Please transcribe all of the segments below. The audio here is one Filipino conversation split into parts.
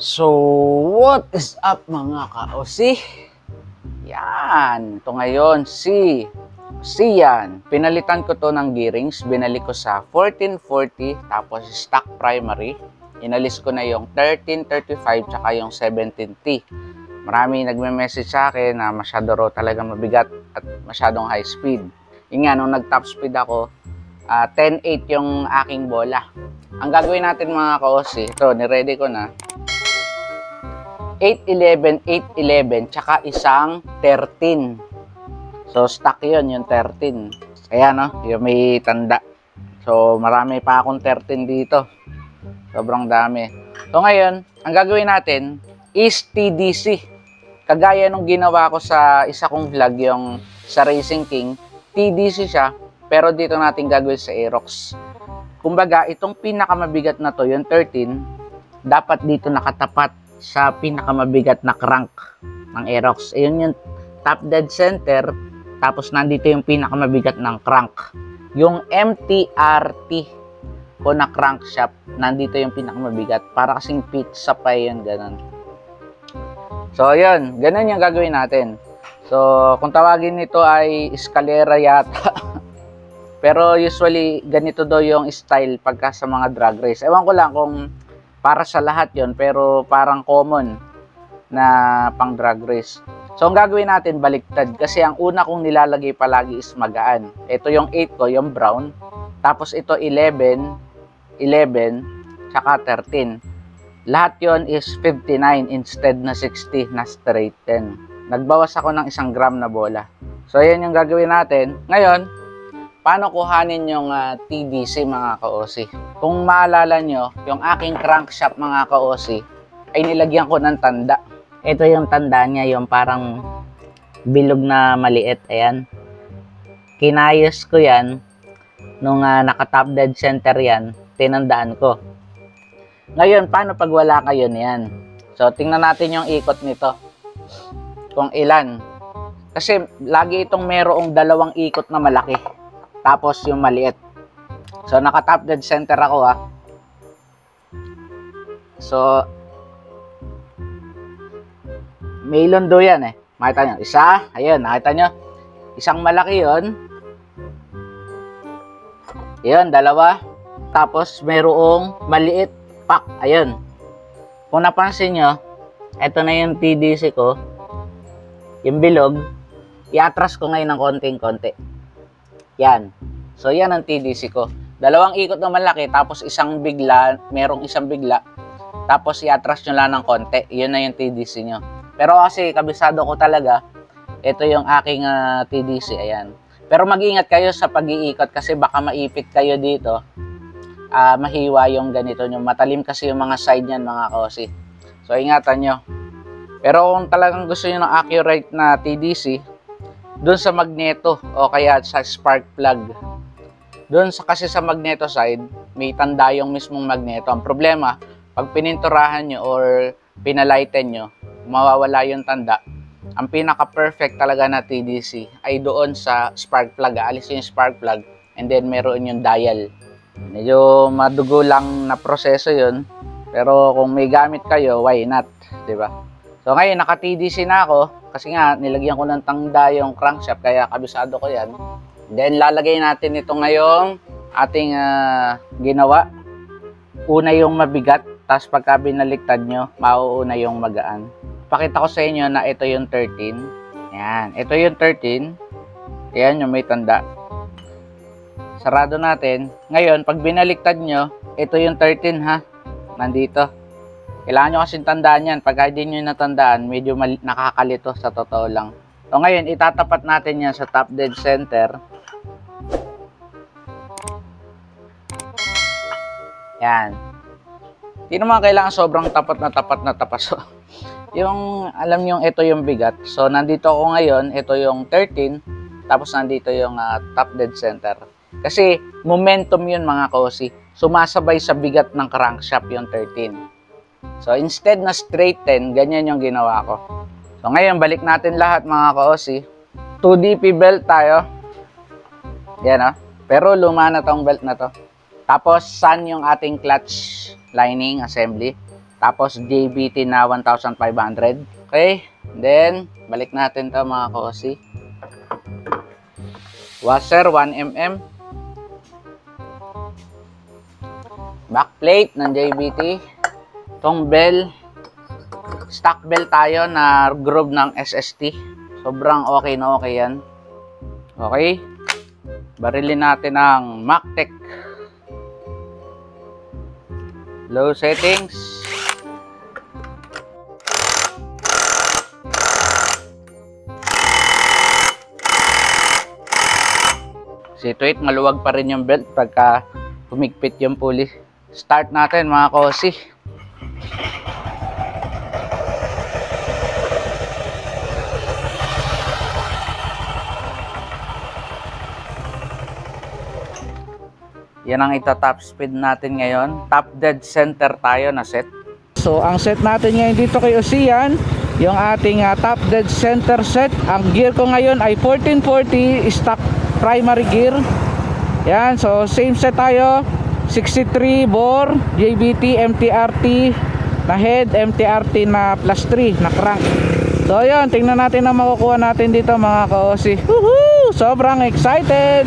So, what is up mga ka-OC? Yan, ito ngayon si yan. Pinalitan ko to ng gearings, binalik ko sa 1440 tapos stock primary. Inalis ko na yung 1335 tsaka yung 17T. Marami nagme-message sa akin na masyado raw talaga mabigat at masyadong high speed. Yung nga, nung nag-top speed ako, 10.8 yung aking bola. Ang gagawin natin mga ka-OC, ito, niready ko na. 811, 811, tsaka isang 13. So, stock yun, yung 13. Kaya, no? Yung may tanda. So, marami pa akong 13 dito. Sobrang dami. So, ngayon, ang gagawin natin is TDC. Kagaya nung ginawa ko sa isa kong vlog, yung sa Racing King, TDC siya, pero dito natin gagawin sa Aerox. Kumbaga, itong pinakamabigat na to, yung 13, dapat dito nakatapat sa pinakamabigat na crank ng Aerox. Ayun yung top dead center, tapos nandito yung pinakamabigat ng crank. Yung MTRT o na crankshaft, nandito yung pinakamabigat. Para kasing pizza pa yun, ganun. So, yun. Ganun yung gagawin natin. So, kung tawagin nito ay escalera yata. Pero usually, ganito daw yung style pagka sa mga drag race. Ewan ko lang kung para sa lahat yon, pero parang common na pang drag race. So, ang gagawin natin, baliktad. Kasi ang una kong nilalagay palagi is magaan. Ito yung 8 ko, yung brown. Tapos ito 11, 11, tsaka 13. Lahat yon is 59 instead na 60 na straight 10. Nagbawas ako ng 1 gram na bola. So, yan yung gagawin natin. Ngayon, paano kuhanin yung TDC mga ka-OC? Kung maalala nyo, yung aking crankshaft mga ka-OC ay nilagyan ko ng tanda. Ito yung tanda niya, yung parang bilog na maliit. Ayan. Kinayos ko yan nung naka-top dead center yan. Tinandaan ko. Ngayon, paano pag wala kayo niyan? So, tingnan natin yung ikot nito. Kung ilan. Kasi lagi itong merong dalawang ikot na malaki. Tapos yung maliit. So, naka-top dead center ako ha. So, may londo yan eh. Makita nyo. Isa. Ayun, nakita nyo. Isang malaki yun. Ayun, dalawa. Tapos, mayroong maliit. Pak. Ayun. Kung napansin nyo, eto na yung TDC ko. Yung bilog. I-atras ko ngayon ng konting-konti. Yan. So, yan ang TDC ko. Dalawang ikot na malaki, tapos isang bigla, merong isang bigla, tapos i-atras nyo lang ng konti. Yun na yung TDC nyo. Pero kasi, kabisado ko talaga, ito yung aking TDC. Ayan. Pero mag-ingat kayo sa pag-iikot kasi baka maipit kayo dito. Mahiwa yung ganito nyo. Matalim kasi yung mga side nyan, mga ka-OC. So, ingatan nyo. Pero kung talagang gusto nyo ng accurate na TDC, doon sa magneto o kaya sa spark plug. Doon sa kasi sa magneto side, may tanda yung mismong magneto. Ang problema, pag pininturahan nyo or pinalighten nyo, mawawala yung tanda. Ang pinaka-perfect talaga na TDC ay doon sa spark plug. Aalis yung spark plug and then meron yung dial. Medyo madugo lang na proseso yun. Pero kung may gamit kayo, why not? Diba? So ngayon, naka-TDC na ako. Kasi nga, nilagyan ko ng tanda yung crankshaft, kaya kabisado ko yan. Then, lalagay natin ito ngayong ating ginawa. Una yung mabigat, tapos pagka binaliktad nyo, mauuna yung magaan. Pakita ko sa inyo na ito yung 13. Yan, ito yung 13. Yan, yung may tanda. Sarado natin. Ngayon, pag binaliktad nyo, ito yung 13 ha. Nandito. Kailangan nyo kasing tandaan yan. Pagka hindi nyo natandaan, medyo nakakalito sa totoo lang. So ngayon, itatapat natin yan sa top dead center. Yan. Hindi naman kailangan sobrang tapat na tapat. So, yung, alam nyo, ito yung bigat. So nandito ako ngayon, ito yung 13. Tapos nandito yung top dead center. Kasi momentum yun mga ka-OC. Sumasabay sa bigat ng crankshaft yung 13. So, instead na straight 10, ganyan yung ginawa ko. So, ngayon, balik natin lahat mga ka-OC. 2DP belt tayo. Yan o. Pero luma na tong belt na to. Tapos, sun yung ating clutch lining assembly. Tapos JBT na 1,500. Okay, then balik natin to mga kosi. Washer 1mm. Backplate ng JBT. Tong bell, stock bell tayo na groove ng SST. Sobrang okay na okay yan. Okay, barilin natin ang MacTec. Low settings. Situate, maluwag pa rin yung belt pagka humigpit yung pulley. Start natin mga kosi. Yan ang ito top speed natin ngayon. Top dead center tayo na set. So ang set natin ngayon dito kay Ocean, yung ating top dead center set. Ang gear ko ngayon ay 1440 stock primary gear. Yan, so same set tayo. 63 bore, JBT, MTRT na head, MTRT na plus 3 na crank. So yun, tingnan natin ang makukuha natin dito mga kaosi. Woohoo! Sobrang excited!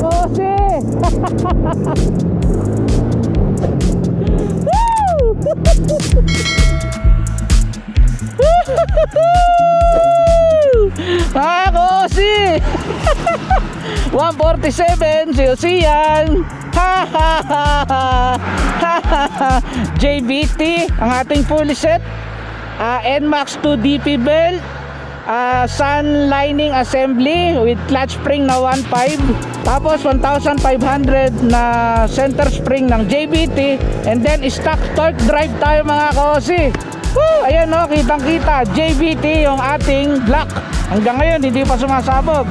Kosi! 147 si Ocean. JBT ang ating pulley set. NMAX 2 DP belt, sun lining assembly with clutch spring na 1.5, tapos 1,500 na center spring ng JBT, and then stock torque drive tayo mga kosi. Woo! Ayan o, kitang kita JBT yung ating black. Hanggang ngayon hindi pa sumasabog.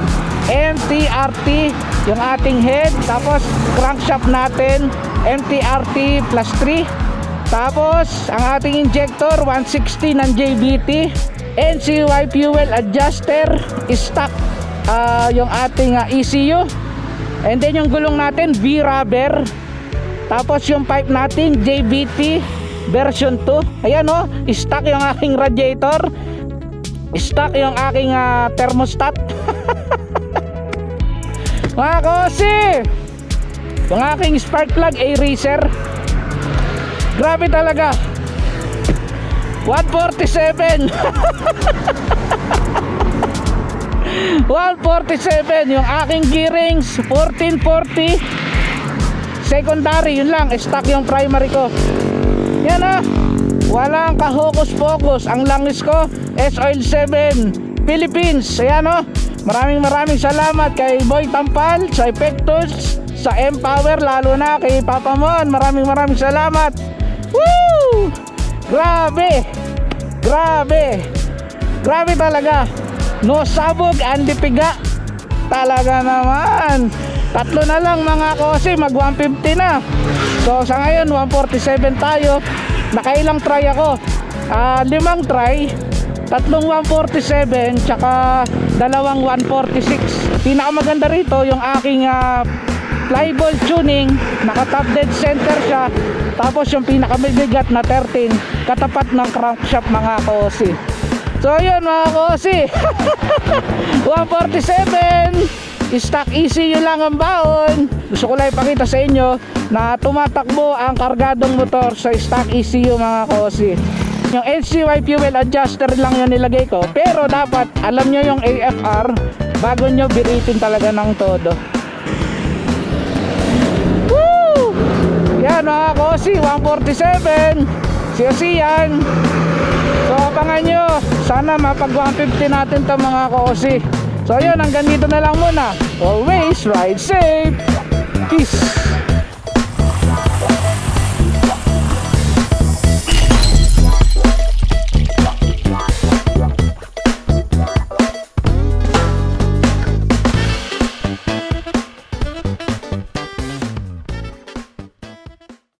MTRT yung ating head, tapos crankshaft natin MTRT plus 3, tapos ang ating injector 160 ng JBT, NCY fuel adjuster, stock yung ating ECU, and then yung gulong natin V-rubber, tapos yung pipe natin JBT version 2. Ayan o, stock yung aking radiator, stock yung aking thermostat. Mga kosi, yung aking spark plug eraser. Grabe talaga, 147. 147 yung aking gearings, 1440 secondary. Yun lang, stock yung primary ko. Yan ah, walang kahokus-pokus. Ang langis ko S-Oil 7 Philippines. Ayan o, Maraming salamat kay Boy Tampal, sa Efectos, sa Empower, lalo na kay Papa Mon. Maraming salamat. Woo! Grabe talaga. No sabog, andipiga. Talaga naman. Tatlo na lang mga kosi, mag 150 na. So sa ngayon 147 tayo. Nakailang try ako? 5 try. Tatlong 147 tsaka dalawang 146. Pinakamaganda rito yung aking flyball tuning, naka-top dead center siya. Tapos yung pinakamabigat na 13 katapat ng crankshaft mga kosi. So ayun mga kosi. 147. Stock easy yun lang ang baon. Gusto ko lang ipakita sa inyo na tumatakbo ang kargadong motor sa stock ECU mga kosi. Yung NCY fuel adjuster lang yung nilagay ko, pero dapat alam nyo yung AFR bago nyo biritin talaga ng todo. Woo! Yan mga kosi, 147 siyasiyan. So abangan nyo, sana mapag 150 natin to mga kosi. So yun, hanggang dito na lang muna. Always ride safe. Peace.